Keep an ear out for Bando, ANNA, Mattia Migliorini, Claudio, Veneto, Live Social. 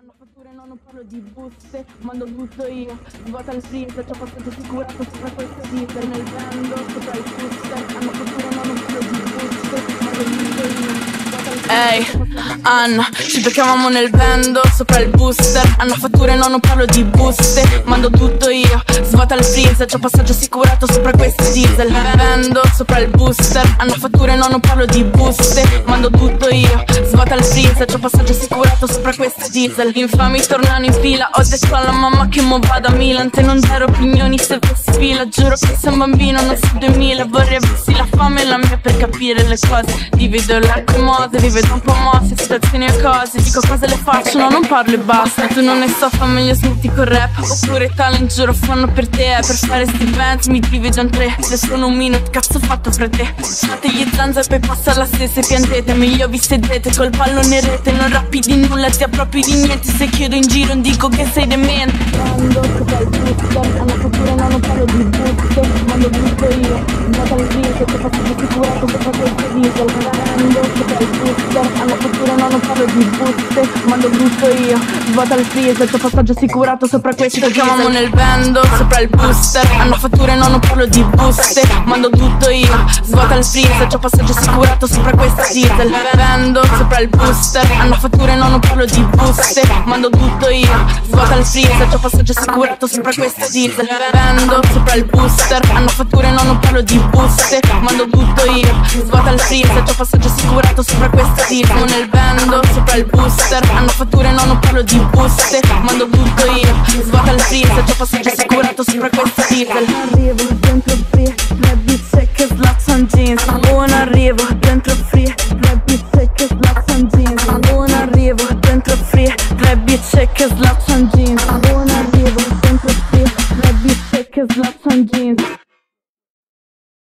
Hanno fatture, no, non parlo di buste, mando tutto io. Vuota il freezer, ci ho fatto sicurato sopra questo zipper. Nel bando, sopra il booster. Hanno fatture, no, non parlo di buste, mando tutto io. Ehi, hey, Anna, ci giocavamo nel bando, sopra il booster. Hanno fatture, no, non parlo di buste, mando tutto io. Svuota il freezer, c'ho passaggio assicurato sopra questi diesel. Bando, sopra il booster. Hanno fatture, no, non parlo di buste, mando tutto io. Svuota il freezer, c'ho passaggio assicurato sopra questi diesel. Gli infami tornano in fila, ho detto alla mamma che mo vado a Milan. Te non dare opinioni se avessi fila, giuro che sei un bambino, non so 2000. Vorrei avessi la fame e la mia per capire le cose. Divido lacrimose, vi vedo un po' mosse, situazioni e cose. Dico cose le faccio, no, non parlo e basta. Tu non ne so, fammi gli ascolti col rap. Oppure talent, giuro, fanno per te. Per fare sti event mi divido in tre. Se sono un minuto, cazzo fatto fra te. Fate gli zanza e poi passa la stessa. Piantete, meglio vi sedete col pallone rete. Non rappi di nulla, ti appropri di niente. Se chiedo in giro, non dico che sei demente. Mando sopra il booster, hanno fatture, no, non parlo di buste, mando tutto io. Nota il riso, ti faccio di sicurato, ti faccio il riso. Mando sopra il booster. Hanno fatture, no, non parlo di buste, mando tutto io. Svuota il freezer, c'ho passaggio assicurato sopra questo diesel. Ci tocchiamo nel bando, sopra il booster. Hanno fatture, no, non parlo di buste, mando tutto io. Svuota il freezer, c'ho passaggio assicurato sopra questo diesel. Bando, sopra il booster. Hanno fatture, no, non parlo di buste, mando tutto io. Svuota il freezer, c'ho passaggio assicurato sopra questo diesel. Bando, sopra il booster. Hanno fatture, no, non parlo di buste, mando tutto io. Svuota il freezer, c'ho passaggio assicurato sopra questo. Siamo nel bando, sopra il booster. Hanno fatture, no, non parlo di buste, mando tutto io. Svuota il freezer, c'ho passaggio assicurato sopra questo diesel. Arrivo dentro free, la bitch che slaccia in jeans. Non arrivo dentro free, la bitch che slaccia in jeans. Non arrivo dentro free, la bitch che slaccia in jeans. Non arrivo dentro free, la bitch che slaccia in jeans.